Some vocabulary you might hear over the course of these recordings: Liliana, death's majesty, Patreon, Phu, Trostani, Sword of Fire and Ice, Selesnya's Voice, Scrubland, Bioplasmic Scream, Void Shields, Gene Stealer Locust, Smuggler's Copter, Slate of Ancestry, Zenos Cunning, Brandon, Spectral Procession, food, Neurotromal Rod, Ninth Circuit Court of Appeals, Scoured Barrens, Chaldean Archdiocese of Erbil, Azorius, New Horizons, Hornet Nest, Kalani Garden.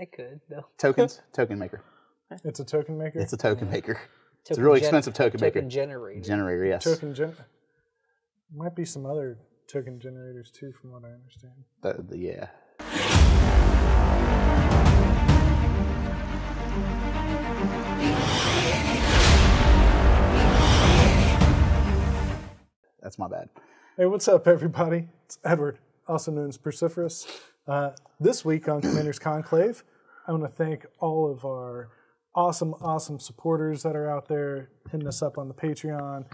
It could, though. Tokens. Token maker. It's a token maker? It's a token maker. Token it's a really expensive token maker. Token generator. Generator, yes. Token generator. Might be some other token generators, too, from what I understand. Yeah. That's my bad. Hey, what's up, everybody? It's Edward, also known as Perciferous. This week on Commander's Conclave, I want to thank all of our awesome supporters that are out there hitting us up on the Patreon,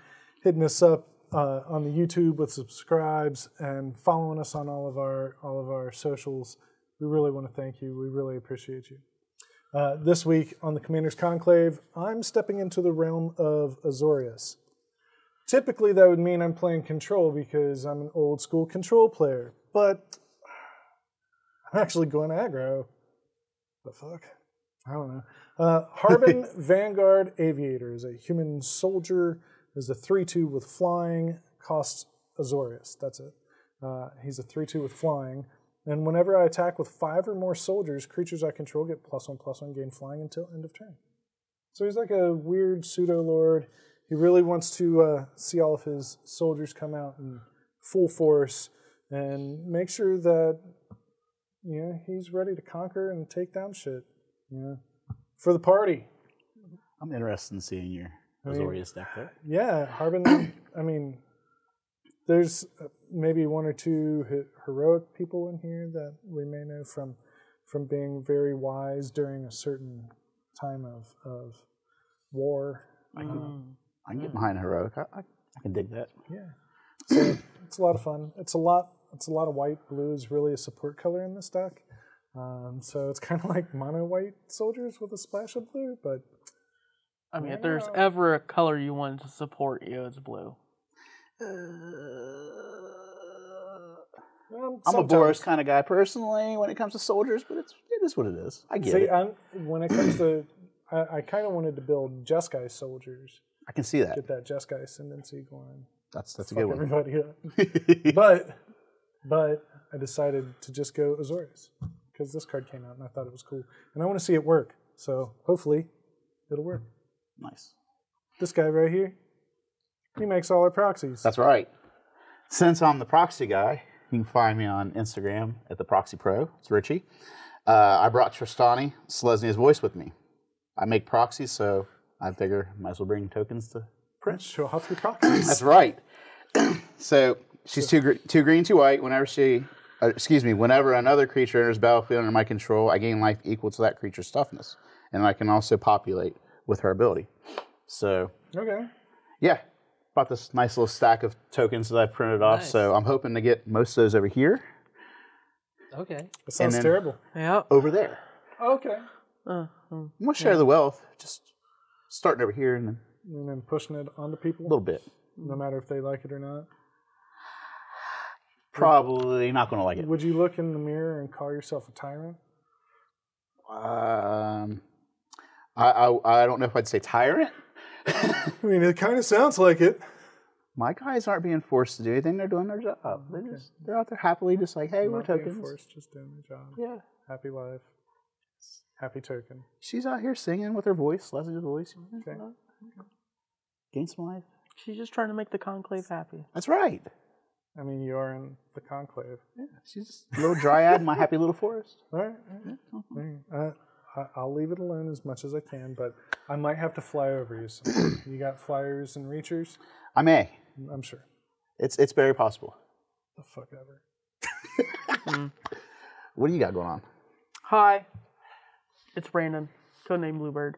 hitting us up on the YouTube with subscribes, and following us on all of our socials. We really want to thank you. We really appreciate you. This week on the Commander's Conclave, I'm stepping into the realm of Azorius. Typically, that would mean I'm playing Control because I'm an old-school Control player, but I'm actually going aggro. The fuck? I don't know. Harbin Vanguard Aviator is a human soldier. Is a 3-2 with flying. Costs Azorius. That's it. He's a 3-2 with flying. And whenever I attack with 5 or more soldiers, creatures I control get +1/+1 gain flying until end of turn. So he's like a weird pseudo-lord. He really wants to see all of his soldiers come out in full force and make sure that, you know, he's ready to conquer and take down shit, you know, for the party. I'm interested in seeing your Azorius deck there. Yeah, Harbin. I mean, there's maybe one or two heroic people in here that we may know from being very wise during a certain time of war. I can get behind heroic. I can dig that. Yeah, so it's a lot of fun. It's a lot of white. Blue is really a support color in this deck, so it's kind of like mono white soldiers with a splash of blue. But I mean, if there's ever a color you want to support, you know, it's blue. I'm a Boris kind of guy personally when it comes to soldiers, but it is what it is. I get it. When it comes to I kind of wanted to build Jeskai soldiers. I can see that. Get that Jeskai ascendancy going. That's a good one. Fuck everybody up. but I decided to just go Azorius because this card came out and I thought it was cool. And I want to see it work. So hopefully it'll work. Nice. This guy right here, he makes all our proxies. That's right. Since I'm the proxy guy, you can find me on Instagram at the proxy pro. It's Richie. I brought Trostani, Selesnya's Voice with me. I make proxies, so I figure I might as well bring tokens to print. Show off your proxies. That's right. So she's two green, two white. Whenever whenever another creature enters battlefield under my control, I gain life equal to that creature's toughness, and I can also populate with her ability. So okay, yeah, bought this nice little stack of tokens that I printed off. Nice. So I'm hoping to get most of those over here. Okay, that sounds terrible. Yeah, over there. Okay. I'm going to share the wealth, just starting over here and then pushing it onto people? A little bit. No matter if they like it or not? Probably not going to like it. Would you look in the mirror and call yourself a tyrant? I don't know if I'd say tyrant. I mean, it kind of sounds like it. My guys aren't being forced to do anything. They're doing their job. They're out there happily just like, hey, we're tokens. Being forced, just doing their job. Yeah. Happy life. Happy token. She's out here singing with her voice, Leslie's voice. Okay. Gain some life. She's just trying to make the conclave happy. That's right. I mean, you are in the conclave. Yeah, she's a little dryad in my happy little forest. All right. I'll leave it alone as much as I can, but I might have to fly over you. Sometime. You got flyers and reachers? I may. I'm sure. It's very possible. The fuck ever. What do you got going on? Hi. It's Brandon, codename Bluebird.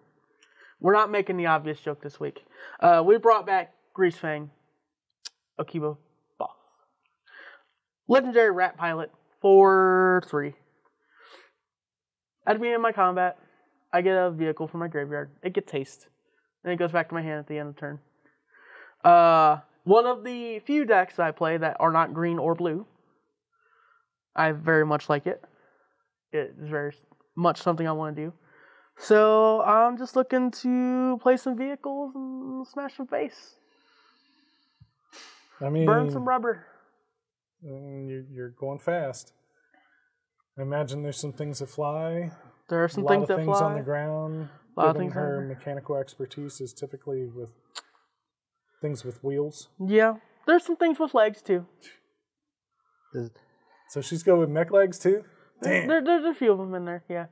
We're not making the obvious joke this week. We brought back Greasefang, Okiba boss, legendary rat pilot, 4/3. At the end of my combat, I get a vehicle from my graveyard. It gets haste, and it goes back to my hand at the end of the turn. One of the few decks I play that are not green or blue. I very much like it. It is very much something I want to do. So I'm just looking to play some vehicles and smash some face. I mean, burn some rubber. You're going fast. I imagine there's some things that fly. There are some things that fly. A lot of things on the ground. A lot of things. Her mechanical expertise is typically with things with wheels. Yeah. There's some things with legs, too. So she's going with mech legs, too? Damn. There's a few of them in there, yeah.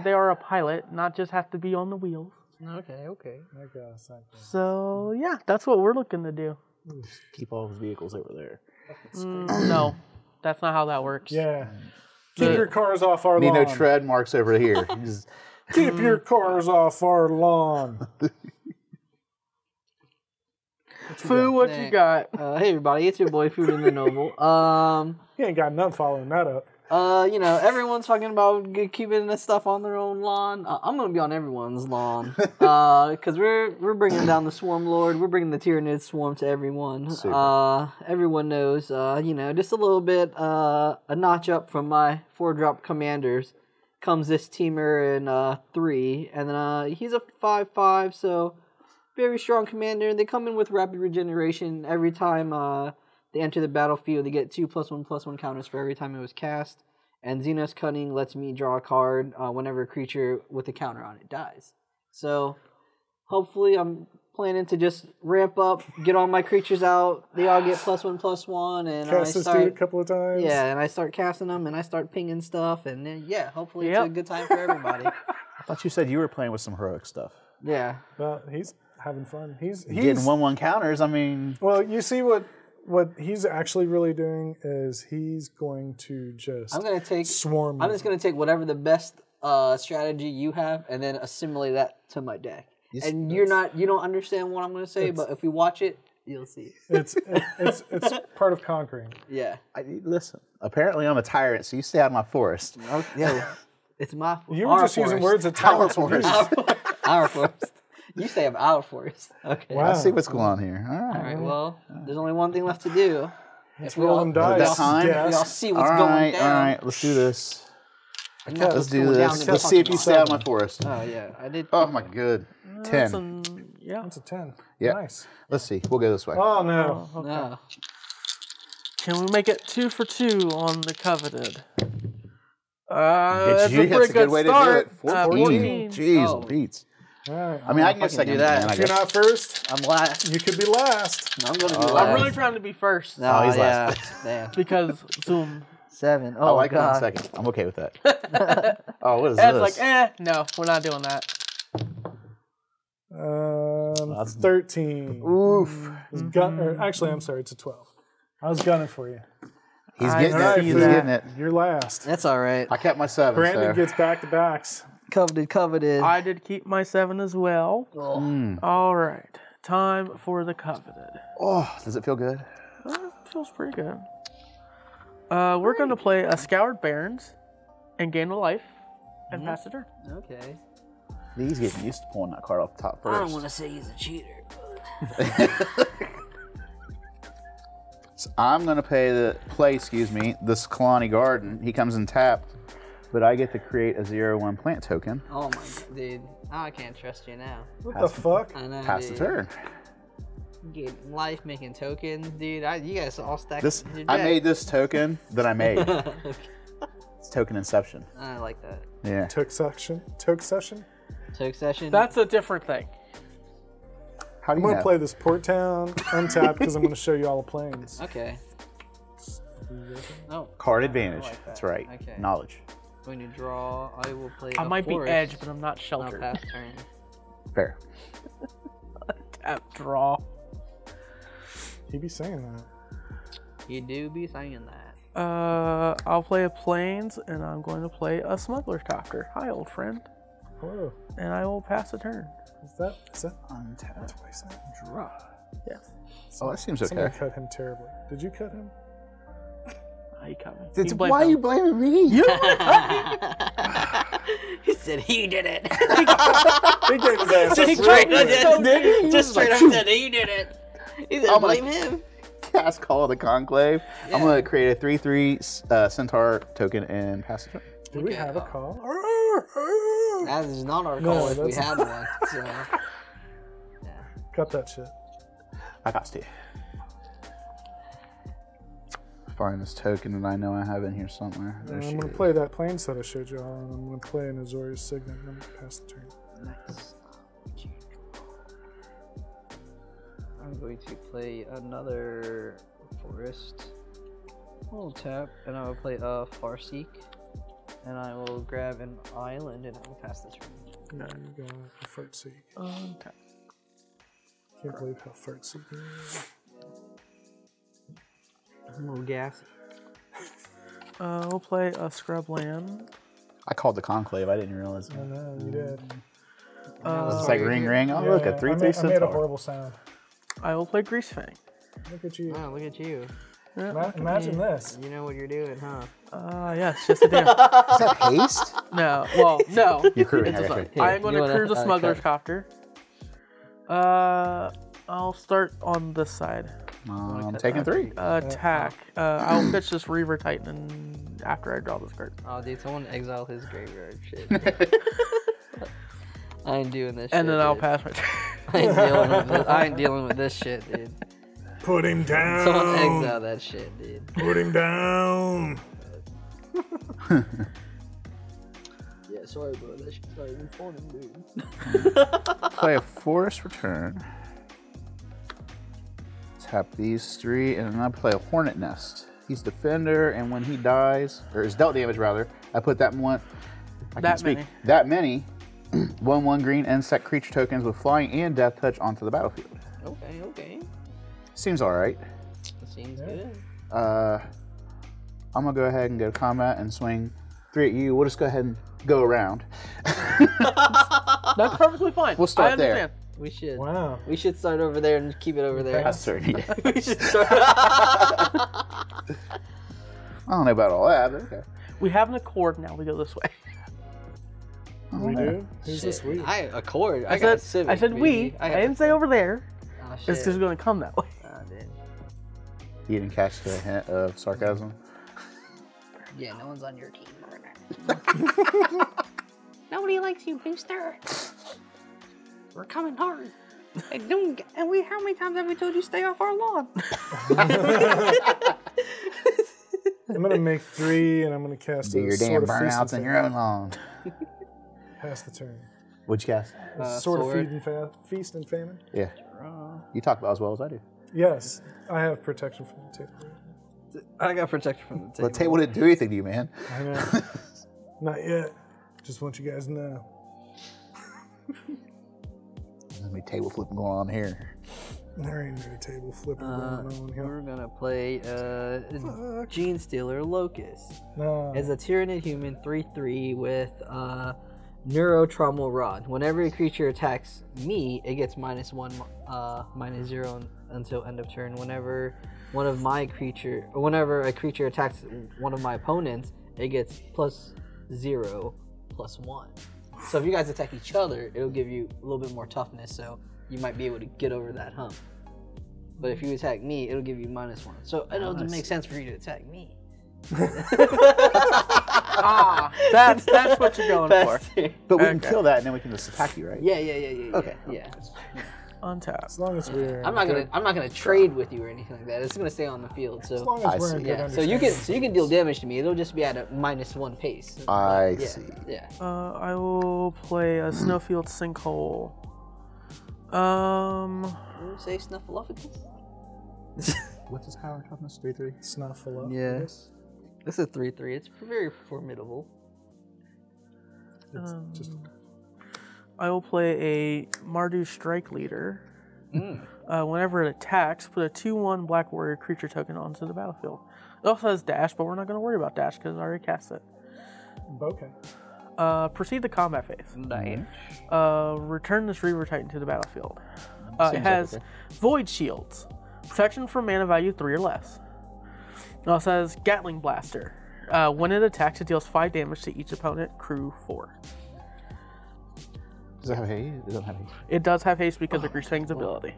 They are a pilot, not just have to be on the wheels. Okay, okay. I guess, so, yeah, that's what we're looking to do. Keep all the vehicles over there. No, that's not how that works. Yeah. Keep your cars off our lawn. Need no tread marks over here. Keep your cars off our lawn. Phu, what you got? Hey, everybody. It's your boy, Food in the Noble. You ain't got none following that up. You know, everyone's talking about keeping this stuff on their own lawn. I'm going to be on everyone's lawn. Because we're bringing down the Swarmlord. We're bringing the Tyranid Swarm to everyone. Everyone knows, you know, just a little bit, a notch up from my 4-drop Commanders comes this teamer in 3. And then he's a 5/5, so... very strong commander. They come in with rapid regeneration. Every time they enter the battlefield, they get 2 +1/+1 counters for every time it was cast. And Zenos Cunning lets me draw a card whenever a creature with a counter on it dies. So hopefully I'm planning to just ramp up, get all my creatures out. They all get +1/+1. And cast this dude a couple of times. Yeah, and I start casting them, and I start pinging stuff. And then, yeah, hopefully it's a good time for everybody. I thought you said you were playing with some heroic stuff. Yeah. Well, he's... having fun. He's getting 1/1 counters. I mean, well, you see what he's actually really doing is he's going to just swarm. I'm just going to take whatever the best strategy you have and then assimilate that to my deck. And you don't understand what I'm going to say, but if you watch it, you'll see. It's part of conquering. Yeah. Listen. Apparently, I'm a tyrant, so you stay out of my forest. Yeah. It's my forest. You were just using words of tower forest. Our forest. You say I'm out for us. Okay. Wow. Let's see what's going on here. All right. All right. Well, there's only one thing left to do. Let's roll them dice. Y'all see what's going down. All right. Let's do this. Let's do this. Let's see if you stay out of my forest. Oh yeah, I did. Oh my good. 10. Yeah, that's a 10. Yeah. Nice. Let's see. We'll go this way. Oh no. Oh, okay. No. Can we make it 2 for 2 on the coveted? That's a pretty good start. 14. Jeez, beats. All right, I mean, I guess I can do that. If you're not first, I'm last. You could be last. No, I'm going to be last. I'm really trying to be first. No, he's last. Yeah. Because zoom 7. Oh, I got 1 second. I'm okay with that. Oh, what is Ed's this? It's like, no, we're not doing that. 13. Oof. Mm-hmm. Actually, I'm sorry. It's a 12. I was gunning for you. He's getting it. He's getting it. You're last. That's all right. I kept my 7. Brandon gets back to backs. Coveted. I did keep my 7 as well. Mm. All right, time for the coveted. Oh, does it feel good? It feels pretty good. We're going to play a Scoured Barrens and gain a life and pass the turn. Okay. He's getting used to pulling that card off the top first. I don't want to say he's a cheater. But... so I'm going to play this Kalani Garden. He comes in tapped. But I get to create a 0/1 plant token. Oh my god, dude. Oh, I can't trust you now. What the fuck? I know, pass the turn. Get life making tokens, dude. You guys all stacked this. I made this token that I made. It's token inception. I like that. Yeah. Toke session? That's a different thing. How do you I'm going to play this Port Town untapped because I'm going to show you all the planes. Okay. Oh, card advantage. Like that. That's right. Okay. Knowledge. When you draw, I will play. I might be edge, but I'm not sheltered. Pass turn. Fair. Tap draw. He be saying that. You do be saying that. I'll play a plains, and I'm going to play a Smuggler's Copter. Hi, old friend. Whoa. And I will pass a turn. Is that untapped? Twice and draw. Yes. Oh, that seems okay. Somebody cut him terribly. Did you cut him? Why are you blaming me? You He said he did it. He gave his ass. Just straight up said he did it. He said blame him. Cast Call of the Conclave. Yeah. I'm going to create a 3/3 centaur token and pass it. Do we have a call? That is not our call if we had one. So. Yeah. Cut that shit. I got you. find this token that I know I have in here somewhere. I'm going to play that plane set I showed you all, and I'm going to play an Azorius Signet, and I'm going to pass the turn. Nice. I'm going to play another forest. I'll tap, and I will play a Farseek, and I will grab an island, and I will pass the turn. There you go, Farseek. Untap. Can't believe how Farseek is. I'm a little gassy. We'll play a Scrubland. I called the Conclave. I didn't realize it. I know, you did. It's like ring, ring. Oh, yeah, look, a 3-3 six. I made a horrible sound. I will play Greasefang. Look at you. Wow, look at you. Yeah, imagine this. You know what you're doing, huh? Yes, yes I do. Is that haste? No, well, no. You're crewing. I'm going to crew the Smuggler's Copter. I'll start on this side. I'm taking 3. Attack. I'll pitch this Reaver Titan after I draw this card. Oh, dude, someone exile his graveyard shit. I ain't doing this shit. And then I'll pass my turn. I ain't dealing with this shit, dude. Put him down. Someone exile that shit, dude. Put him down. Yeah, sorry, bro. That shit's not even fun, dude. Play a forest return. Tap these 3, and then I play a Hornet Nest. He's Defender, and when he dies, or is dealt damage rather, I put that one. That many 1/1 green insect creature tokens with flying and death touch onto the battlefield. Okay, okay. Seems all right. That seems good. I'm gonna go ahead and go to combat and swing 3 at you. We'll just go ahead and go around. That's perfectly fine. We'll start there. We should. Wow. We should start over there and keep it over there. That's certain. We should start. I don't know about all that, but okay. We have an accord now. We go this way. Oh, we do? Who's this we? Accord. I got civic. I said we. I didn't say over there. Oh, shit. It's just going to come that way. Oh, dude. You didn't catch the hint of sarcasm? Yeah, no one's on your team, Mark. Nobody likes you, Booster. We're coming hard. And we, how many times have we told you stay off our lawn? I'm gonna make 3, and I'm gonna cast. Do your damn burnouts on your own lawn. Pass the turn. What'd you cast? Feast and Famine. Yeah. You talk about as well as I do. Yes, I have protection from the table. I got protection from the table. The table didn't do anything to you, man. I know. Not yet. Just want you guys to know. There's no table flipping going on here. There ain't no table flipping going on here. We're going to play Gene Stealer Locust. It's a Tyranid Human 3-3 with Neurotromal Rod. Whenever a creature attacks me, it gets -1, -0 until end of turn. Whenever a creature attacks one of my opponents, it gets +0, +1. So if you guys attack each other, it'll give you a little bit more toughness, so you might be able to get over that hump. But if you attack me, it'll give you -1. So it doesn't make sense for you to attack me. That's what you're going for. But we can kill that, and then we can just attack you, right? Yeah. Okay. Yeah. On top. As long as we're. I'm not gonna trade with you or anything like that. It's gonna stay on the field. So as long as we're in good understanding. So you can deal damage to me. It'll just be at a -1 pace. I see. Yeah. I will play a Snowfield Sinkhole. Say Snuffleupagus. What's his power toughness? 3/3. Snuffleupagus. Yes. Yeah. It's a 3/3. It's very formidable. It's just. I will play a Mardu Strike Leader. Whenever it attacks, put a 2/1 Black Warrior creature token onto the battlefield. It also has dash, but we're not going to worry about dash because I already cast it. Okay. Proceed the combat phase. Nice. Return this Reaver Titan to the battlefield. It has Void Shields, protection from mana value 3 or less. It also has Gatling Blaster. When it attacks, it deals 5 damage to each opponent, crew 4. Does it have haste? It doesn't have haste. It does have haste because of Greasefang's ability.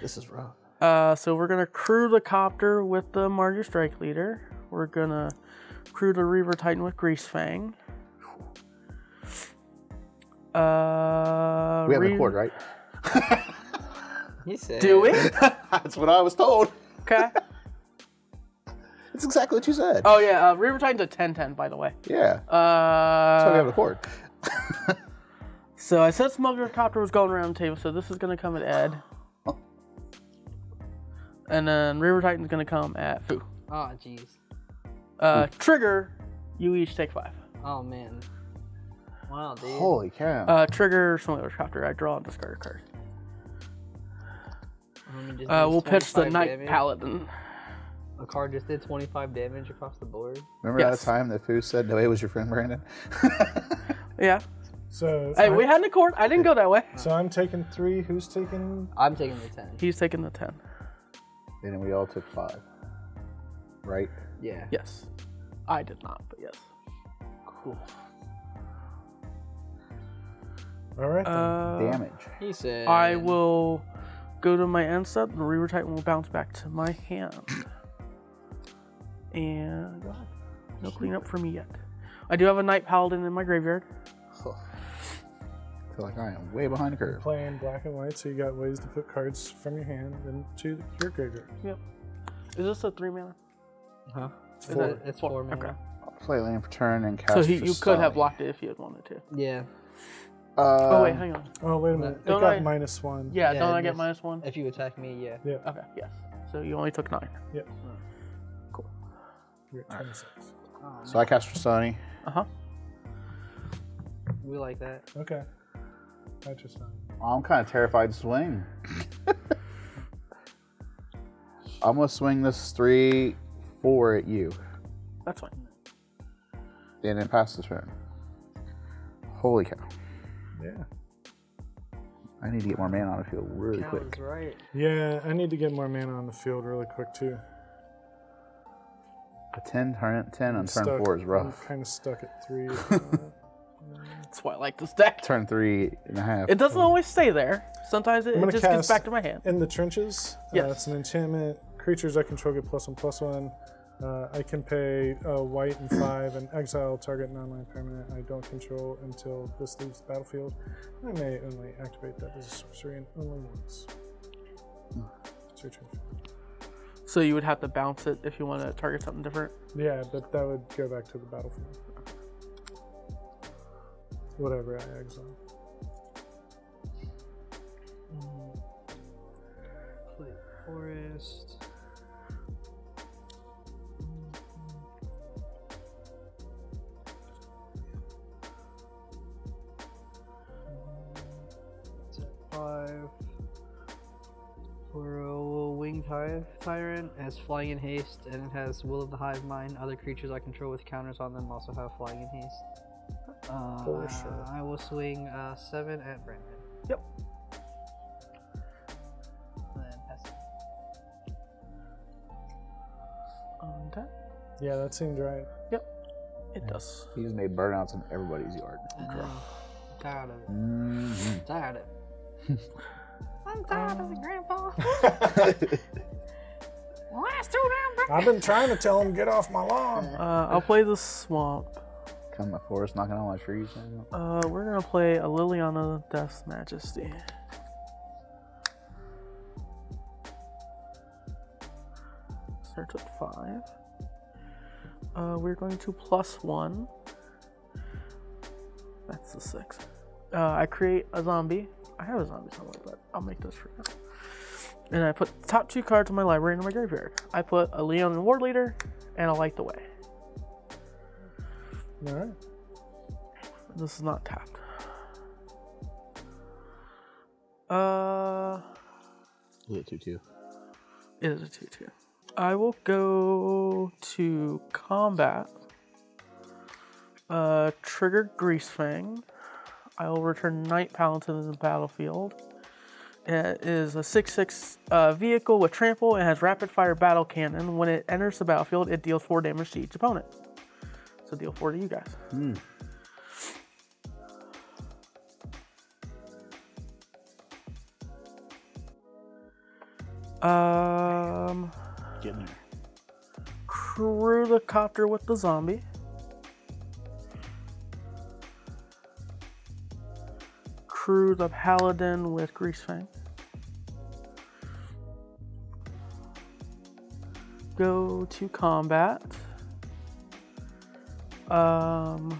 This is rough. So we're going to crew the Copter with the Mardu Strike Leader. We're going to crew the Reaver Titan with Greasefang. We have an accord, right? You said. Do we? That's what I was told. Okay. That's exactly what you said. Oh, yeah. Reaver Titan's a 10-10, by the way. Yeah. That's why we have a cord. So I said Smuggler's Copter was going around the table, so this is going to come at Ed. Oh. And then Reaver Titan's going to come at Phu. Oh, jeez. Trigger, you each take 5. Oh, man. Wow, dude. Holy cow. Trigger Smuggler's Copter. I draw and discard a card. We'll pitch the Night Paladin. A card just did 25 damage across the board. Remember that time that Phu said no, it was your friend Brandon? Yeah. So hey, we had an accord. I didn't go that way. So I'm taking 3. Who's taking? I'm taking the 10. He's taking the 10. And then we all took 5. Right? Yeah. Yes. I did not, but yes. Cool. All right. Then. Damage. He said. I will go to my end step. The Reaver Titan will bounce back to my hand. And no cleanup for me yet. I do have a Night Paladin in my graveyard. Oh. I feel like I am way behind the curve. You're playing black and white, so you got ways to put cards from your hand into your graveyard. Yep. Is this a 3 mana? Huh? It's 4 mana. Okay. I'll play land for turn and cast. So you could have blocked it if you had wanted to. Yeah. Oh wait, hang on. Oh wait a minute. It got -1. Yeah, don't I get -1? If you attack me, yeah. Yeah. Okay. Yes. So you only took 9. Yep. Cool. You're at 26. Oh, so I cast Trostani. Uh-huh. We like that. Okay. Interesting. I'm kind of terrified to swing. I'm going to swing this 3/4 at you. That's fine. And then pass the turn. Holy cow. Yeah. I need to get more mana on the field really quick. That's right. Yeah, I need to get more mana on the field really quick, too. A 10 on turn 4 is rough. I'm kind of stuck at 3. That's why I like this deck. Turn 3.5. It doesn't always stay there. Sometimes it just gets back to my hand. In the Trenches. Yes. It's an enchantment. Creatures I control get +1/+1. I can pay white and 5 and exile target non-land permanent I don't control until this leaves the battlefield. I may only activate that as a sorcery and only once. It's your turn. So you would have to bounce it if you want to target something different? Yeah, but that would go back to the battlefield. Whatever I exile. Play forest. It's at 5. For a winged hive tyrant, it has flying in haste, and it has will of the hive mind. Other creatures I control with counters on them also have flying in haste. For sure. I will swing 7 at Brandon. Yep. And then pass it. Okay. Yeah, that seems right. Yep. It does. He's made burnouts in everybody's yard. Tired of it. Tired of it. I'm tired of it, Grandpa. I've been trying to tell him get off my lawn. I'll play the swamp. Come my forest knocking on my trees. We're gonna play a Liliana Death's Majesty. Starts at 5. We're going to +1. That's the 6. I create a zombie. I have a zombie somewhere, but I'll make this for now. And I put the top 2 cards in my library into my graveyard. I put a Leonin Ward Leader and a Light the Way. All right. This is not tapped. Is it 2/2? It is a 2/2. I will go to combat. Trigger Greasefang. I will return Night Paladin to the battlefield. It is a 6/6 vehicle with trample and has rapid fire battle cannon. When it enters the battlefield, it deals 4 damage to each opponent. So deal 4 to you guys. Get in there. Crew the copter with the zombie. Crew the paladin with Greasefang. go to combat. The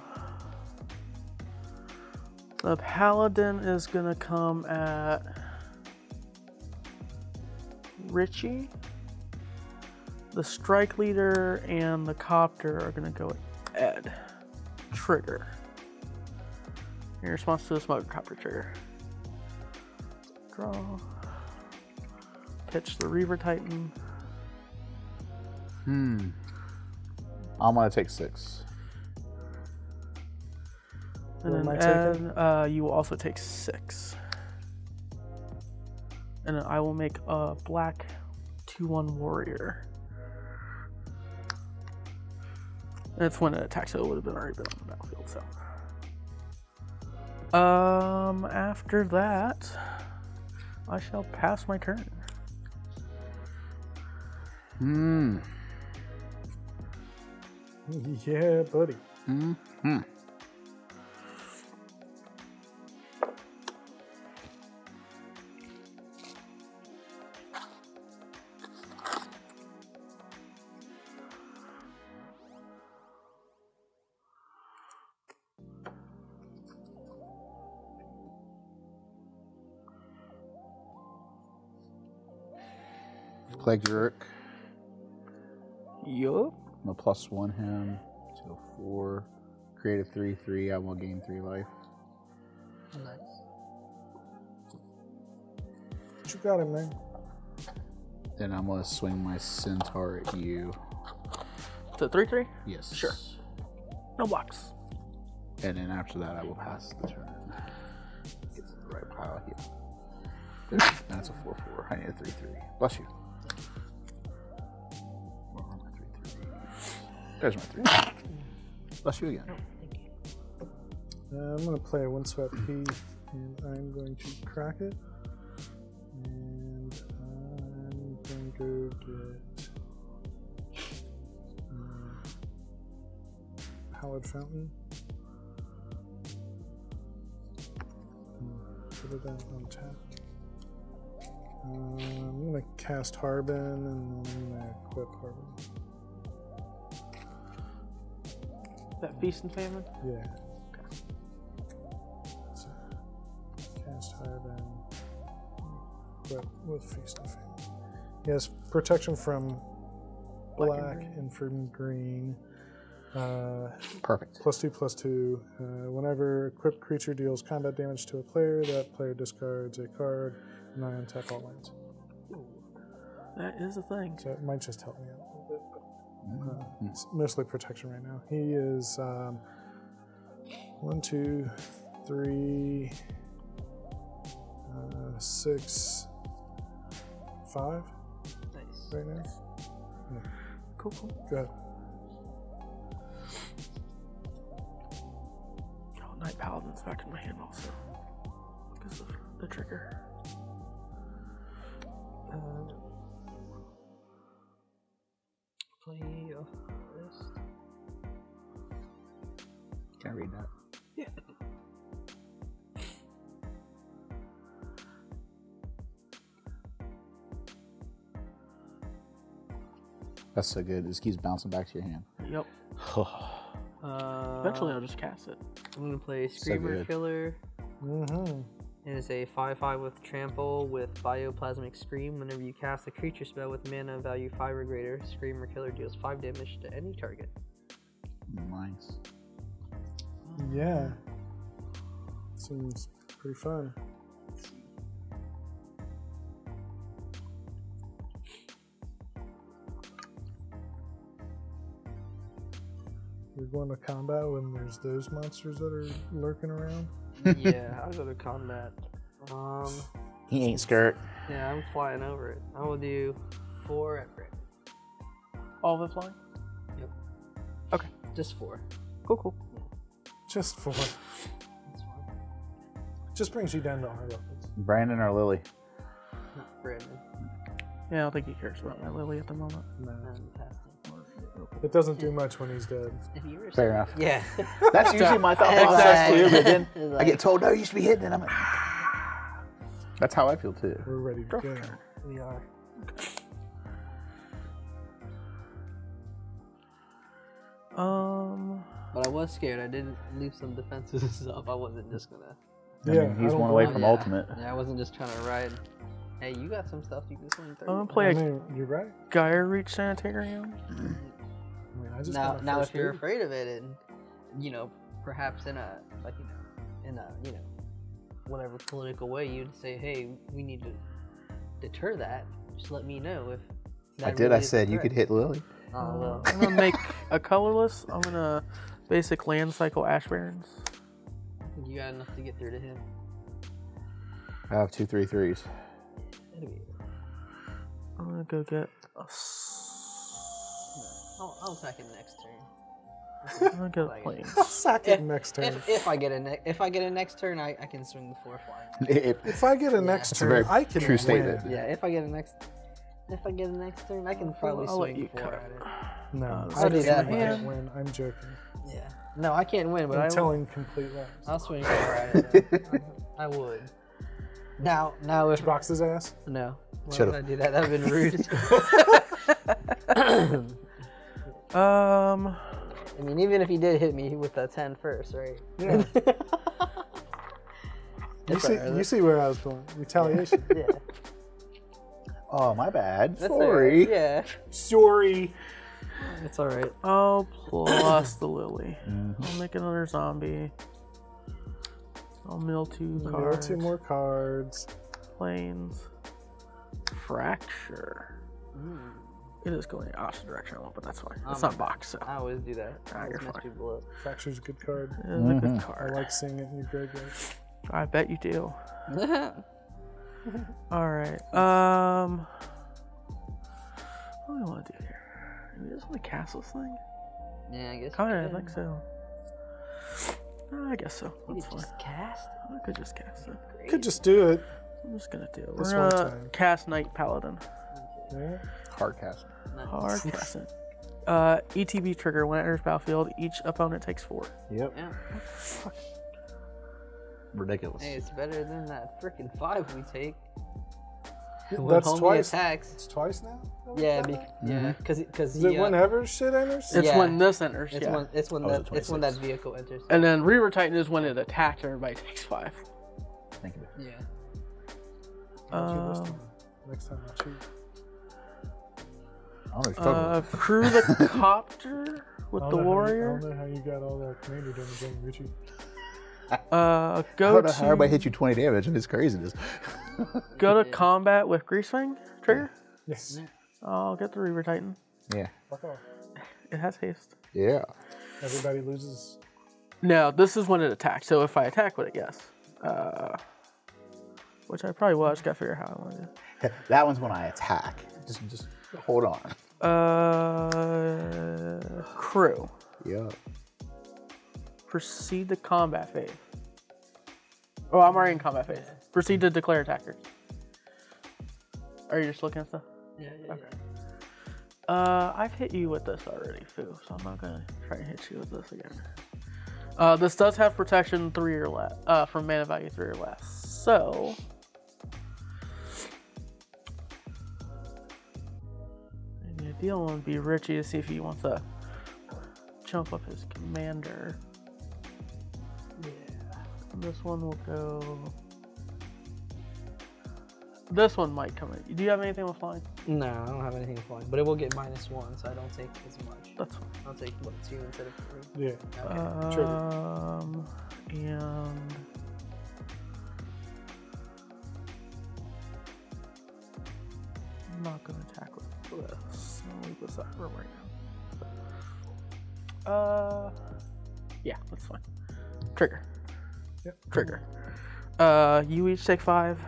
Paladin is gonna come at Richie. The Strike Leader and the Copter are gonna go at Ed. Trigger. In response to the Smuggler Copter trigger. Draw. Pitch the Reaver Titan. I'm gonna take 6. And then Ed, you will also take 6. And then I will make a black 2/1 warrior. That's when it attacks, so it would have been already been on the battlefield. So, after that, I shall pass my turn. Yeah, buddy. Clegg-Jerk. Yup. I'm a +1 him to a 4. Create a 3/3. I will gain 3 life. Nice. What you got him, man? Then I'm gonna swing my centaur at you. It's a 3/3? Yes. Sure. No blocks. And then after that, I will pass the turn. Get to the right pile here. That's a 4/4. I need a 3/3. Bless you. There's my 3. Bless you again. Oh, thank you. I'm going to play a Windswept Heath, and I'm going to crack it. And I'm going to get Hallowed Fountain. Put that on tap. I'm going to cast Harbin, and I'm going to equip Harbin. That Feast and Famine? Yeah. Okay. So, cast Harbin with Feast and Famine. Yes, protection from black and from green. Perfect. +2/+2. Whenever equipped creature deals combat damage to a player, that player discards a card, and I untap all lands. That is a thing. So it might just help me out. It's mostly protection right now. He is 1, 2, 3, 6, 5. Nice. Right now. Yeah. Cool, cool. Go ahead. Oh, Night Paladin's back in my hand also. Because of the trigger. Play off this. Can I read that? Yeah. That's so good. It just keeps bouncing back to your hand. Yep. Eventually I'll just cast it. I'm going to play Screamer Killer. It is a 5/5 with trample with Bioplasmic Scream. Whenever you cast a creature spell with mana value 5 or greater, Screamer Killer deals 5 damage to any target. Nice. Yeah. Seems pretty fun. You're going to combat when there's those monsters that are lurking around? Yeah, I'll go to combat. He ain't skirt. Yeah, I'm flying over it. I will do 4 at Brandon. All of it flying? Yep. Okay. Just 4. Cool, cool. Just 4. That's fine. Just brings you down to our levels. Brandon or Lily? Not Brandon. Yeah, I don't think he cares about my Lily at the moment. No. It doesn't do much when he's dead. Fair enough. Yeah. That's usually my thought process too, but then I get told, no, you should be hitting it. I'm like, ah. That's how I feel too. We're ready to go. We are. But I was scared. I didn't leave some defenses up. I wasn't just gonna. Yeah, I mean, he's one away from ultimate. Yeah, I wasn't just trying to ride. Hey, you got some stuff you can swing through. I'm gonna play. I mean, you're right. Gyre Reach Sanitarium. I mean, I just now if you're afraid of it, and you know, perhaps in a like you know, whatever political way, you'd say, hey, we need to deter that. Just let me know if. That I did. Really I said you could hit Lily. Oh, well. I'm gonna make a colorless. I'm gonna basic land cycle Ash Barrens. You got enough to get through to him. I have 2 3-3s. I'm gonna go get a. I'll attack him next turn. I'm gonna get a plane. I'll sack it next turn. If I get a next turn, I can swing the 4/5. If I get a next turn, I can true win. Statement. Yeah, if I get a next turn, I can probably swing 4 at it. No, I can't win. I'm joking. Yeah. No, I can't win, but I'm telling complete lies. I'll swing 4 at it. I would. Now if Box's ass? No. Why would I do that? That would have been rude. I mean, even if he did hit me with a 10 first, right? Yeah. you see where I was going. Retaliation. Yeah. Oh, my bad. That's sorry. Right. Yeah. Sorry. It's all right. I'll plus the Lily. Mm-hmm. I'll make another zombie. I'll mill 2 cards. Mill 2 more cards. Planes. Fracture. Mm. It is going the opposite direction I want, but that's fine. It's not boxed, so. I always do that. Nah, you're fine. Fracture's a good card. It's a good card. I like seeing it in your graveyard. I bet you do. All right. What do we want to do here? Do we just want to cast this thing? Yeah, I guess. Kind of, I think so. I guess so. That's fine. Just cast? I could just cast it. Great. Could just do it. I'm just gonna do it. This We're gonna time. Cast Knight Paladin. Yeah. Hard cast. Nice. Hard cast. ETB trigger. When it enters battlefield, each opponent takes 4. Yep. Yeah. What the fuck? Ridiculous. Hey, it's better than that freaking 5 we take. That's twice. Attacks. It's twice now. Yeah, because is it whenever shit enters? It's when this enters. It's when that vehicle enters. And then Reaver Titan is when it attacks. Everybody takes 5. Thank you. Yeah. Next time I shoot. I don't know crew the copter with the warrior. I don't know how you got all that commander damage on Richie. Go I don't know how everybody hit you 20 damage and it's craziness. Go to combat with Greasefang trigger. Yes. I'll get the Reaver Titan. Yeah. Fuck off. It has haste. Yeah. Everybody loses. No, this is when it attacks. So if I attack with it, yes. Which I probably will. I just gotta figure out how I want to do. That one's when I attack. Just hold on. Crew. Yeah. Proceed to combat phase. Oh, I'm already in combat phase. Proceed to declare attacker. Are you just looking at stuff? Yeah. Okay. Yeah. I've hit you with this already, Phu, so I'm not gonna try and hit you with this again. This does have protection 3 or less, from mana value 3 or less. So, and the ideal one would be Richie to see if he wants to jump up his commander. This one will go. This one might come in. Do you have anything with flying? No, I don't have anything with flying, but it will get -1, so I don't take as much. That's fine. I'll take what, 2 instead of 3. Yeah. Okay. And I'm not gonna attack with this. I'm gonna leave this up for right now. Yeah, that's fine. Trigger. Yep. Trigger. You each take 5.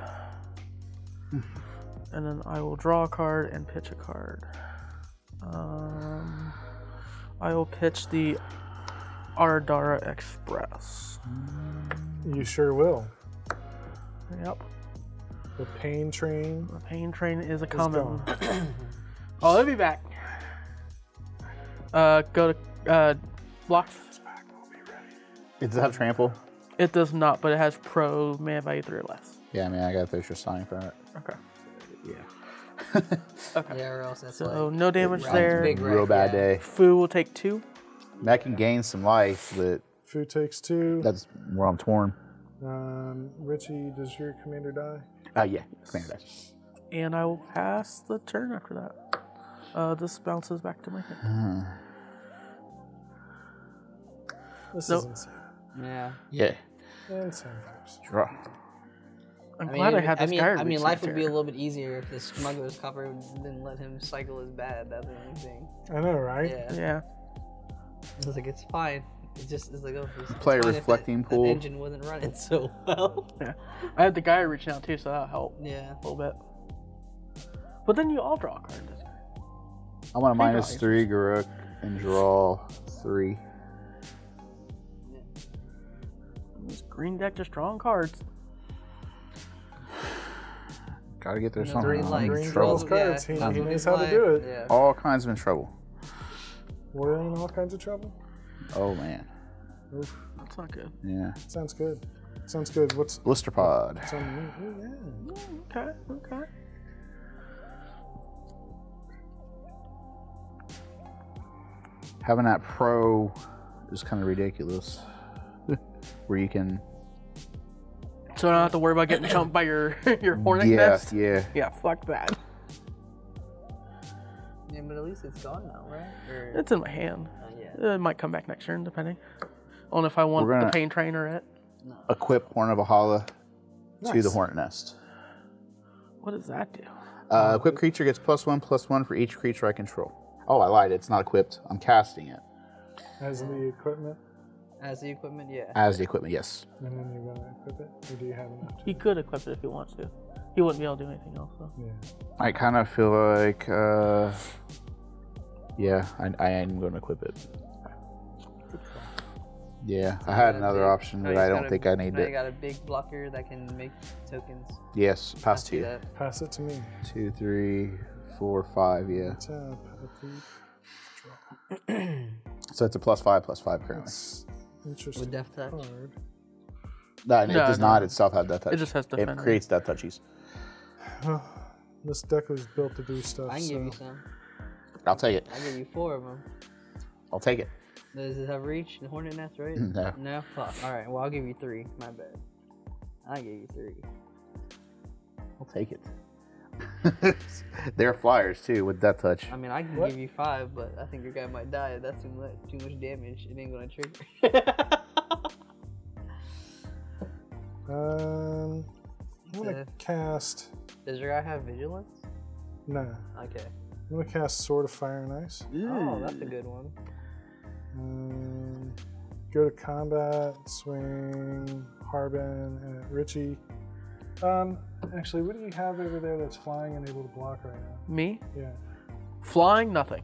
And then I will draw a card and pitch a card. I will pitch the Ardara Express. You sure will. Yep. The pain train. The pain train is a common. Oh, they'll be back. Go to block. It's that trample. It does not, but it has pro mana value 3 or less. Yeah, I mean, I got the Trostani from it. Okay. Yeah. Okay. Yeah, or else that's so no damage there. Real bad day. Phu will take 2. That can gain some life, but... Phu takes 2. That's where I'm torn. Richie, does your commander die? Yeah, commander dies. And I will pass the turn after that. This bounces back to my hand. This is insane. Yeah. Yeah. Insane vibes. Draw. I mean, life would be a little bit easier if the Smuggler's Copter didn't let him cycle as bad. That's the only thing. I know, right? Yeah. Yeah. I was like, it's fine. It just is like, oh, play reflecting pool. The engine wasn't running so well. Yeah. I had the guy reaching out too, so that'll help. Yeah. A little bit. But then you all draw a card. I want a -3 Garuk and draw 3. Yeah. This green deck is drawing cards. Gotta get there somehow. Green draws cards. Yeah, he knows how to do it. Yeah. All kinds of in trouble. We're in all kinds of trouble. Oh man. Oof. That's not good. Yeah. Sounds good. Sounds good. What's Blister Pod? What's on yeah. Okay. Okay. Having that pro is kind of ridiculous, where you can. So I don't have to worry about getting jumped by your hornet nest. Yeah. Yeah. Fuck that. Yeah, but at least it's gone now, right? Or... It's in my hand. It might come back next turn, depending on if I want the pain train or it. Equip Horn of Ahala to the Hornet Nest. What does that do? Equip creature gets +1/+1 for each creature I control. Oh, I lied. It's not equipped. I'm casting it. As the equipment? As the equipment, yeah. As the equipment, yes. And then you're going to equip it? Or do you have enough? He could equip it if he wants to. He wouldn't be able to do anything else, though. Yeah. I kind of feel like, yeah, I am going to equip it. Yeah, I had another option, but I don't think I need it. I got a big blocker that can make tokens. Yes, pass to you. Pass it to me. 2, 3, 4, 5, yeah. So it's a +5/+5 currently. That's interesting. With death touch? No, it does not itself have death touch. It just has death touch. It creates death touchies. This deck was built to do stuff. I can give you some. I'll take it. I'll give you 4 of them. I'll take it. Does it have reach? The Hornet Nest, right? No. No? Fuck. All right. Well, I'll give you 3. My bad. I'll give you 3. I'll take it. They're flyers, too, with Death Touch. I mean, I can give you 5, but I think your guy might die. That's too much damage. It ain't going to trigger. I'm going to cast... Does your guy have Vigilance? No. Okay. I'm going to cast Sword of Fire and Ice. Oh, that's a good one. Go to combat, swing, Harbin, and Richie. Actually, what do you have over there that's flying and able to block right now? Me? Yeah. Flying, nothing.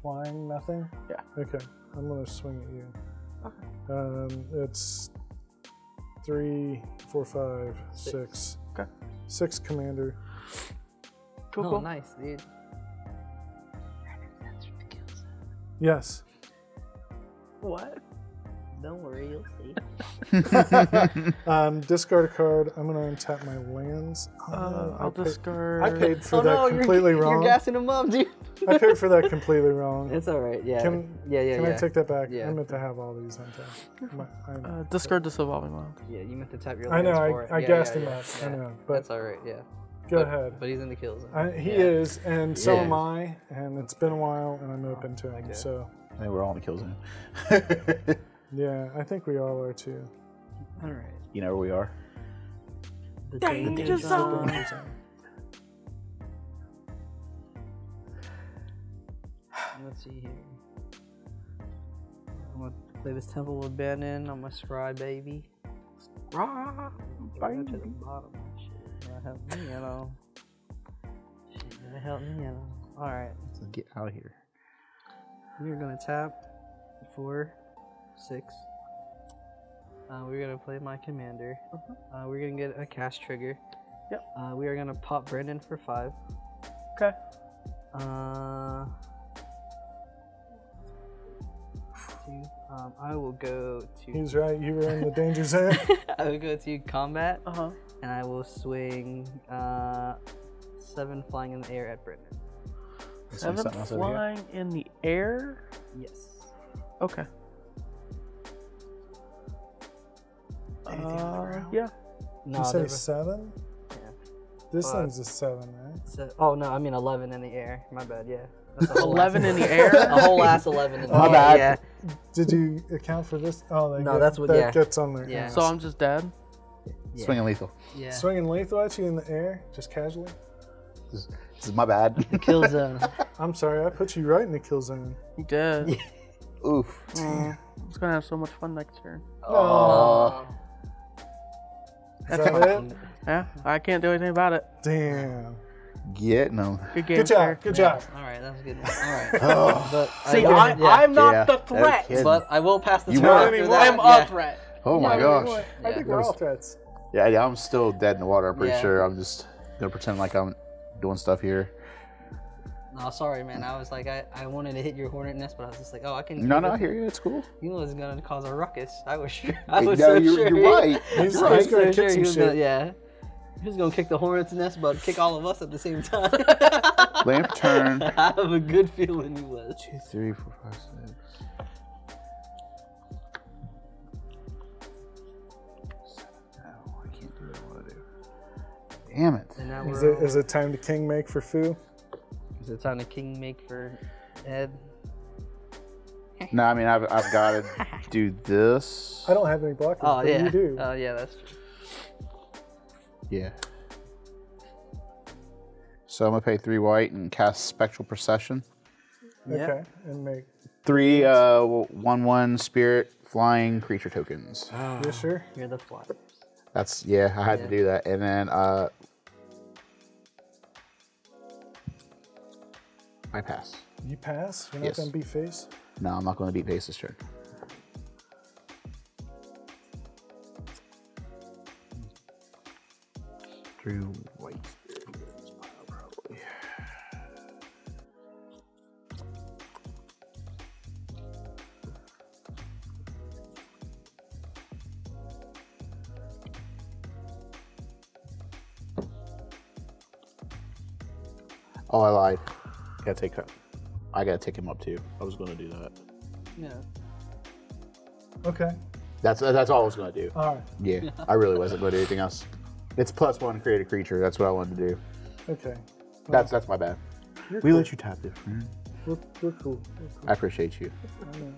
Flying, nothing? Yeah. Okay, I'm going to swing at you. Okay. It's 3, 4, 5, 6. Okay. 6 commander. Cool, cool. Nice, dude. That's ridiculous. Yes. What? Don't worry, you'll see. Discard a card. I'm going to untap my lands. I paid for that completely wrong. You're gassing him up, dude. I paid for that completely wrong. It's all right. Yeah. Can I take that back? Yeah. I meant to have all these untapped. Discard this evolving land. Yeah, you meant to tap your lands. I know. I gassed him up. I know. But that's all right. Yeah. Go ahead. But he's in the kill zone. He is, and so am I. And it's been a while, and I'm open to him. So. I think we're all in the kill zone. Yeah, I think we all are too. All right. You know where we are? The danger zone. Let's see here. I'm going to play this Temple with Brandon on my Scry Baby. Scry Baby. To the bottom. Shit, gotta help me, you know. Shit, gotta help me, you know. All right. So get out of here. We're gonna tap 4, 6. We're gonna play my commander. We're gonna get a cast trigger. Yep. We are gonna pop Brandon for 5. Okay. I will go to. He's right. You were in the danger zone. I will go to combat. And I will swing 7 flying in the air at Brandon. 7 flying in the air? Yes. Okay. Anything on the ground? Yeah. No, you say 7? Yeah. This thing's a 7, right? Oh, no, I mean 11 in the air. My bad, yeah. That's 11 in the air? A whole ass 11 in the air. My bad. Yeah. Did you account for this? Oh, no, that's what, that gets on there. Yeah. So I'm just dead? Yeah. Swinging lethal. Yeah. Swinging lethal at you in the air, just casually? This is my bad. The kill zone. I'm sorry, I put you right in the kill zone. You did. Yeah. Oof. Mm. I was going to have so much fun next turn. Oh. Is that it? Yeah, I can't do anything about it. Damn. Getting them. Good game. Good job. Good job. All right, that was good. All right. See, I'm not the threat, but I will pass the turn after that. I'm a threat. Oh my gosh. I think we're all threats. Yeah, yeah, I'm still dead in the water, I'm pretty sure. I'm just going to pretend like I'm doing stuff here. No, sorry, man. I was like, I wanted to hit your hornet nest, but I was just like, oh, I can. No, no, I hear you. It's cool. You know, it's going to cause a ruckus. I was sure. I was so sure. You're right. He's going to kick some shit. Yeah. He's going to kick the hornet's nest, but kick all of us at the same time. Lamp turn. I have a good feeling he was. 2, 3, 4, 5, 6. No, I can't do what I want to do. Damn it. Is it time to king make for Phu? Is it time to king make for Ed? No, I mean, I've got to do this. I don't have any blockers. Oh, yeah. You do. Oh, yeah, that's true. Yeah. So I'm going to pay 3 white and cast Spectral Procession. Yeah. Okay. And make 3 1/1 spirit flying creature tokens. Oh. Yes, sir. You're the fly. That's, yeah, I had to do that. And then, I pass. You pass? You're not going to beat face? No, I'm not going to beat face this turn. Through white. Probably. Oh, I lied. I gotta take him up too. I was gonna do that. Yeah. Okay. That's all I was gonna do. All right. Yeah. I really wasn't gonna do anything else. It's +1 create a creature. That's what I wanted to do. Okay. Well, that's my bad. We let you tap this. We're cool. I appreciate you. I know.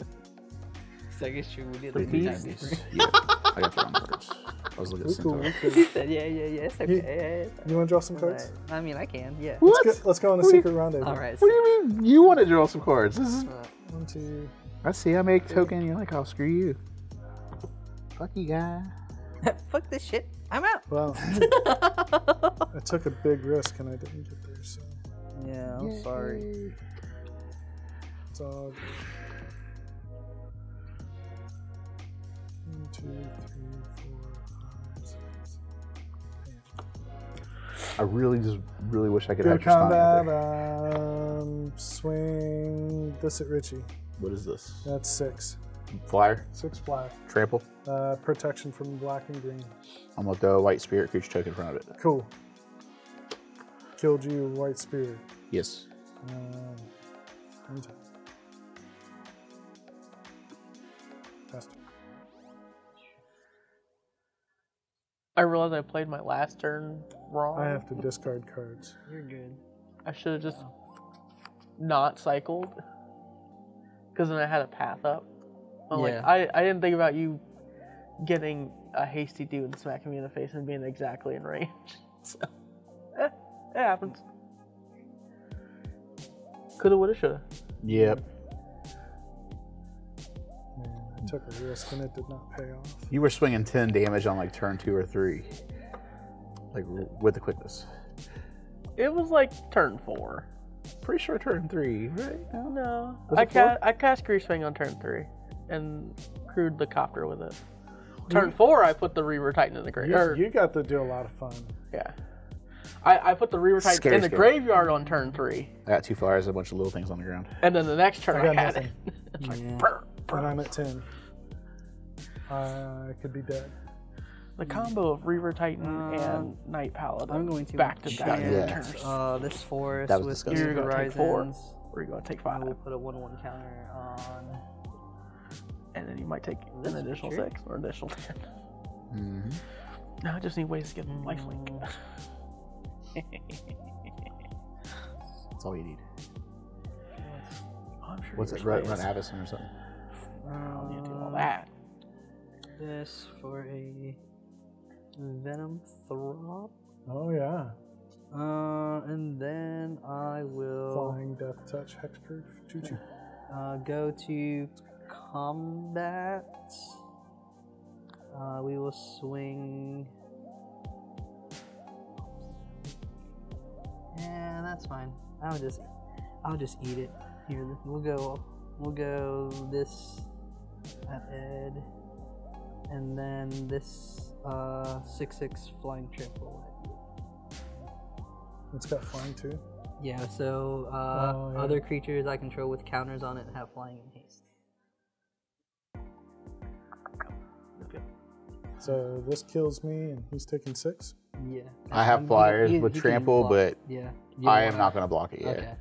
So I guess you did the piece. Yeah. I got the wrong cards. I was looking at Centaur. He said, yeah, it's okay. You want to draw some cards? I mean, I can, yeah. What? Let's go on a secret rendezvous. All right. What do you mean you want to draw some cards? This is... 1, 2... I see, I make token, you're like, I'll screw you. Fuck you, guy. Fuck this shit. I'm out. Well, I took a big risk and I didn't get there, so... Yeah, I'm sorry. It's all good. 1, 2, 3, 4, 5, 6, 7. I really wish I could have just combat. Swing this at Richie. What is this? That's 6. Flyer? 6 flyer. Trample? Protection from black and green. I'm gonna throw a white spirit creature token in front of it. Cool. Killed you, white spirit. Yes. I realized I played my last turn wrong. I have to discard cards. You're good. I should have just not cycled, because then I had a path up. I'm like, I didn't think about you getting a hasty dude and smacking me in the face and being exactly in range. So, it happens. Coulda, woulda, shoulda. Yep. Took a risk and it did not pay off. You were swinging 10 damage on like turn 2 or 3, like with the quickness. It was like turn 4. Pretty sure turn 3, right? No, I cast Greasefang on turn 3 and crewed the copter with it. Turn 4, I put the Reaver Titan in the graveyard. You got to do a lot of fun. Yeah, I put the Reaver Titan in the graveyard on turn 3. I got 2 flyers, a bunch of little things on the ground, and then the next turn I had nothing. It. Like, and I'm at 10. I could be dead. The combo of Reaver Titan and Night Paladin. I'm going to back-to-back returns. This forest with Horizons. You're going to take 4. We're going to take 5. We'll put a 1/1 counter on and then you might take an additional 6 or an additional 10. Mm-hmm. Now I just need ways to get them lifelink. That's all you need. I'm sure. What's it? Run Avison or something? Well, you do all that. This for a Venom Throb. Oh yeah. And then I will flying, death touch, hexproof, choo-choo. Go to combat. We will swing. Yeah, that's fine. I'll just eat it. Here, we'll go this at Ed, and then this 6/6 flying triple. It's got flying too? Yeah, so yeah. Other creatures I control with counters on it have flying and haste. Okay. So this kills me and he's taking 6? Yeah. I have flyers with trample, but yeah. I am not going to block it yet. Okay.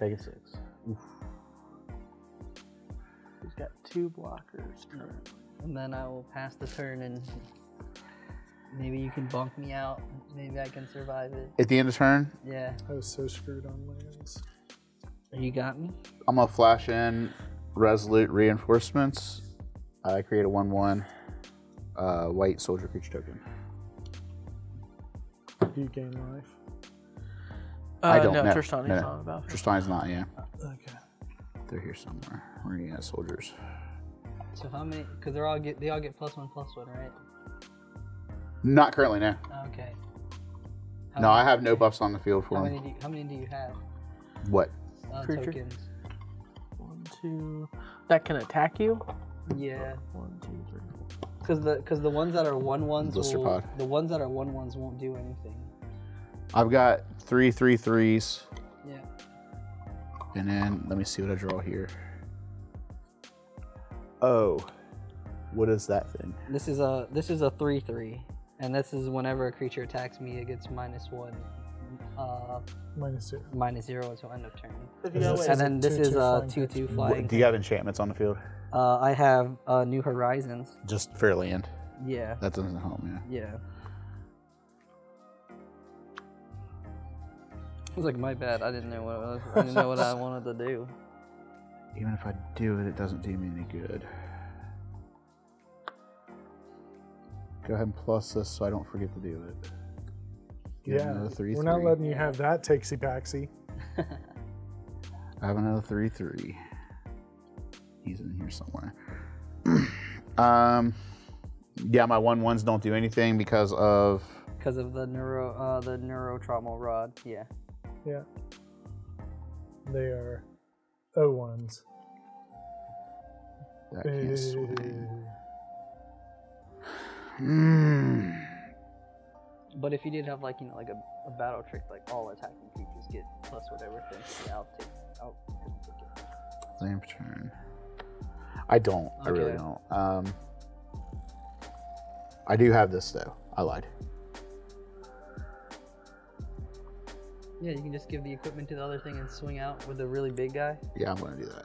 Taking 6. Oof. He's got 2 blockers currently. And then I will pass the turn and... Maybe you can bunk me out. Maybe I can survive it. At the end of turn? Yeah. I was so screwed on lands. You got me? I'm going to flash in Resolute Reinforcements. I create a 1/1 white soldier creature token. Do you gain life? I don't know. Trostani's not about it. Trostani's not, yeah. Okay. They're here somewhere. We're going to get soldiers. So how many? Because they all get +1/+1, right? Not currently, no. Okay. No, I have no buffs on the field for them. How many do you have? What? Tokens. 1, 2. That can attack you? Yeah. 1, 2, 3, 4. Because the ones that are 1/1s, the ones that are 1/1s won't do anything. I've got 3/3/3s. Yeah. And then let me see what I draw here. Oh, what is that thing? This is a 3/3. And this is whenever a creature attacks me, it gets -1, -0, -0 until end of turn. And then this is a 2/2 flying. Do you have enchantments on the field? I have New Horizons. Just for land. Yeah. That doesn't help me. Yeah. It was like my bad. I didn't know what I wanted to do. Even if I do it, it doesn't do me any good. Go ahead and plus this so I don't forget to do it. Get another 3/3. We're not letting you have that, Takesy-Paxy. I have another 3/3. He's in here somewhere. Yeah, my 1/1s don't do anything because of the neurotromal rod. Yeah. Yeah. They are 0/1s. That can't swing. Mm. But if you did have like a battle trick, like all attacking creatures get plus whatever thing, yeah, I'll take it. Lamp turn. I don't. Okay. I really don't. I do have this though. I lied. Yeah, you can just give the equipment to the other thing and swing out with a really big guy. Yeah, I'm gonna do that.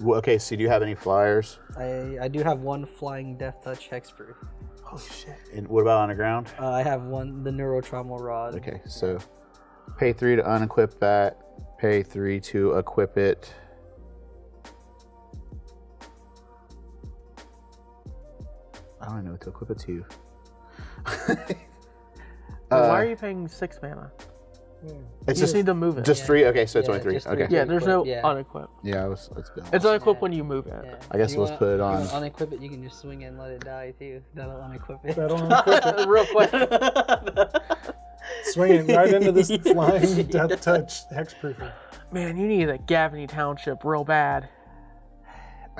Well, okay, so do you have any flyers? I do have 1 flying death touch hexproof. Oh shit! And what about on the ground? I have 1 the neurotromal rod. Okay, so pay 3 to unequip that. Pay 3 to equip it. I don't know what to equip it to. Why are you paying 6 mana? Yeah. It's you just need to move it. Just 3? Okay, so it's only 3. Okay. Yeah, there's no unequip. Yeah, it's unequip when you move it. Yeah. I guess let's put it on. Unequip it, you can just swing it and let it die too. That'll unequip it. That'll unequip it. Real quick. Swinging right into this flying death touch hexproofer. Man, you need a Gavany Township real bad.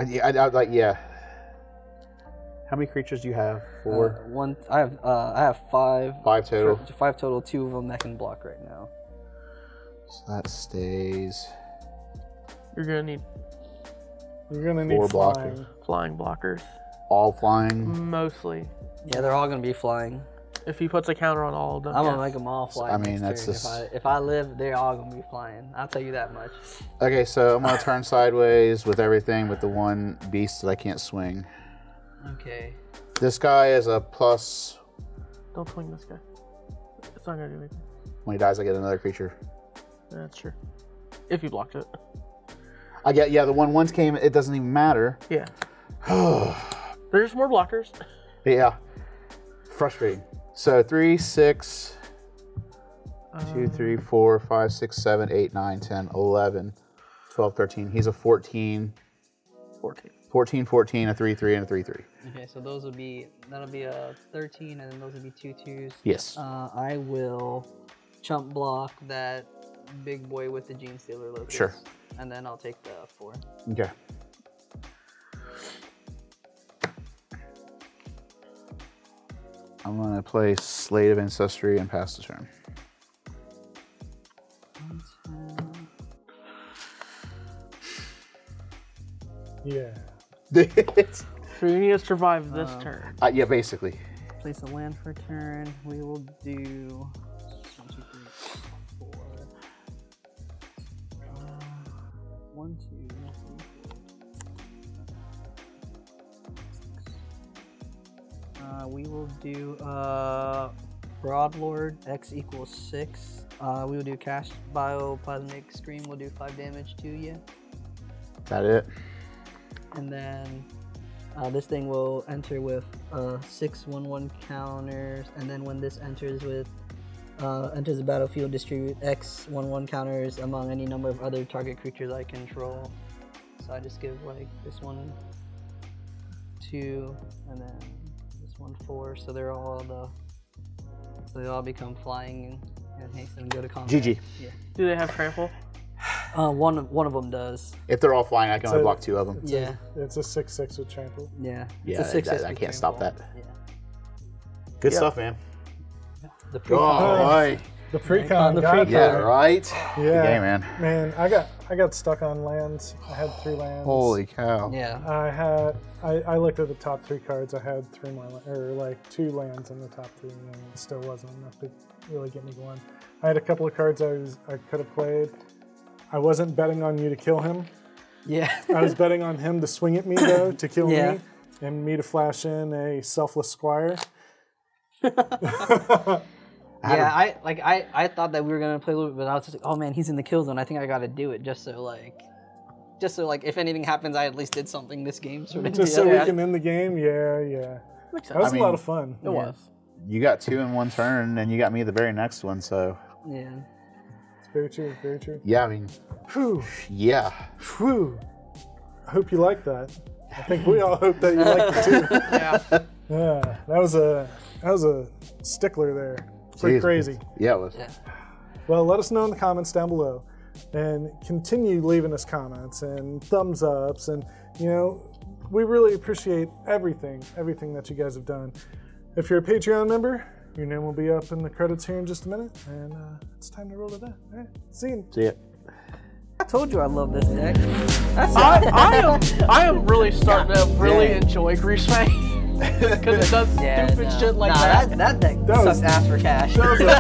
Yeah. How many creatures do you have? 4. One. I have 5. 5 total. 5 total. 2 of them that can block right now. So that stays. You're gonna need. You're gonna need 4 blockers. Flying blockers. All flying. Mostly. Yeah, they're all gonna be flying. If he puts a counter on all of them. I'm going to make them all fly. I mean, that's just... If I live, they're all going to be flying. I'll tell you that much. Okay, so I'm going to turn sideways with everything with the one beast that I can't swing. Okay. This guy is a plus... Don't swing this guy. It's not going to do anything. When he dies, I get another creature. That's true. If you blocked it. I get, yeah, the one once came, it doesn't even matter. Yeah. There's more blockers. Yeah. Frustrating. So 3, 6, 2, 3, 4, 5, 6, 7, 8, 9, 10, 11, 12, 13. He's a 14. 14. 14, 14, a 3, 3, and a 3, 3. Okay, so those would be, that'll be a 13, and then those would be 2 2s. Yes. I will chump block that big boy with the Gene Stealer Locust. Sure. And then I'll take the 4. Okay. I'm going to play Slate of Ancestry and pass the turn. Yeah. So you need to survive this turn. Yeah, basically. Place a land for a turn. We will do... One, two, three, four, 5, 6. We will do Broadlord, X equals 6. We will do Cast Bioplasmic Scream. We'll do 5 damage to you. Is that it? And then this thing will enter with 6/1/1 counters. And then when this enters with enters the battlefield, distribute X 1/1 counters among any number of other target creatures I control. So I just give like this one 2, and then this one 4. So they're all the, so they all become flying and haste and go to combat. GG. Yeah. Do they have trample? One of them does. If they're all flying, I can only block 2 of them. Yeah. It's a 6/6 with trample. Yeah. Yeah. It's a 6/6. I can't stop that. Yeah. Good stuff, man. The pre-con. Oh, right. The pre-con. Yeah, right? Yeah. Okay, man. Man, I got stuck on lands. I had 3 lands. Holy cow. Yeah. I looked at the top 3 cards. I had 3 more, or like 2 lands in the top 3, and it still wasn't enough to really get me going. I had a couple of cards I could have played. I wasn't betting on you to kill him. Yeah. I was betting on him to swing at me, though, to kill me, and me to flash in a selfless squire. I thought that we were gonna play a little bit, but I was just like, oh man, he's in the kill zone. I think I gotta do it just so like if anything happens, I at least did something this game. Sort of just so we can end the game. Yeah, yeah. Makes sense. That was a lot of fun. It was. You got 2 in 1 turn, and you got me the very next one. So yeah, it's very true. Very true. Yeah, I mean, whew. Yeah, whew. I hope you like that. I think we all hope that you liked it too. Yeah. Yeah, that was a stickler there. Pretty crazy. Yeah, it was. Yeah. Well, let us know in the comments down below, and continue leaving us comments and thumbs ups, and you know, we really appreciate everything that you guys have done. If you're a Patreon member, your name will be up in the credits here in just a minute, and it's time to roll to that. All right, see you. See ya. I told you I love this deck. I am really starting to really enjoy Greasefang. Because it does stupid shit like that. That deck sucks ass for cash.